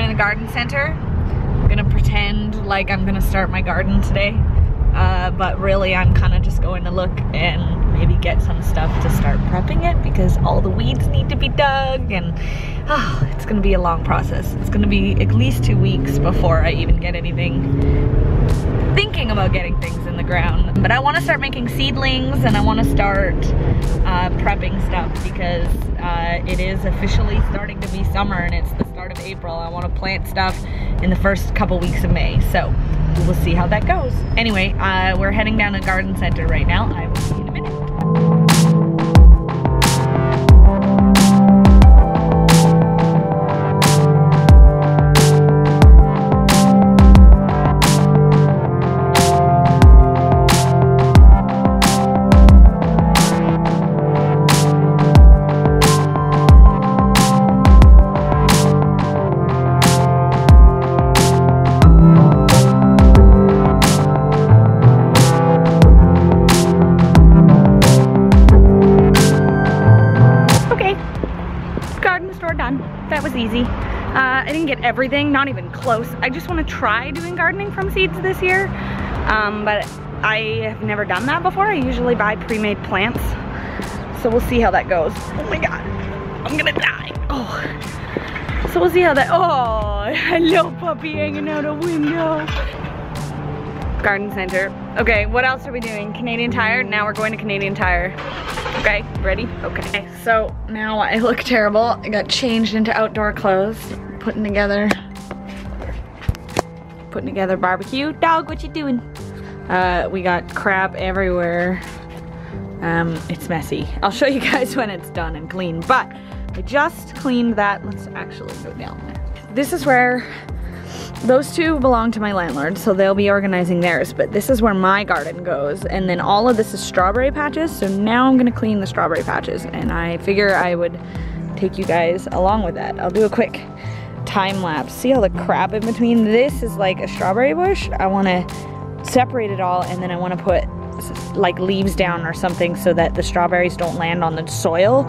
going to the garden center. I'm gonna pretend like I'm gonna start my garden today, but really I'm kind of just going to look and maybe get some stuff to start prepping it, because all the weeds need to be dug, and it's gonna be a long process. It's gonna be at least 2 weeks before I even get anything, thinking about getting things in the ground. But I want to start making seedlings, and I want to start prepping stuff, because it is officially starting to be summer and it's the start of April. I want to plant stuff in the first couple weeks of May, so we'll see how that goes. Anyway, we're heading down to the garden center right now. I will see you in a minute. I didn't get everything, not even close. I just want to try doing gardening from seeds this year, but I have never done that before. I usually buy pre-made plants, so we'll see how that goes. Oh my god, I'm gonna die. Oh, so we'll see how that, oh, hello puppy hanging out a window. Garden center. Okay, what else are we doing? Canadian Tire. Now we're going to Canadian Tire. Okay, ready? Okay, so now I look terrible. I got changed into outdoor clothes. Putting together barbecue. Dog, what you doing? We got crap everywhere. It's messy. I'll show you guys when it's done and clean, but I just cleaned that. Let's actually go down there. This is where those two belong to my landlord, so they'll be organizing theirs, but this is where my garden goes, and then all of this is strawberry patches, so now I'm gonna clean the strawberry patches, and I figure I would take you guys along with that. I'll do a quick time lapse. See all the crap in between? This is like a strawberry bush. I wanna separate it all, and then I wanna put like leaves down or something so that the strawberries don't land on the soil.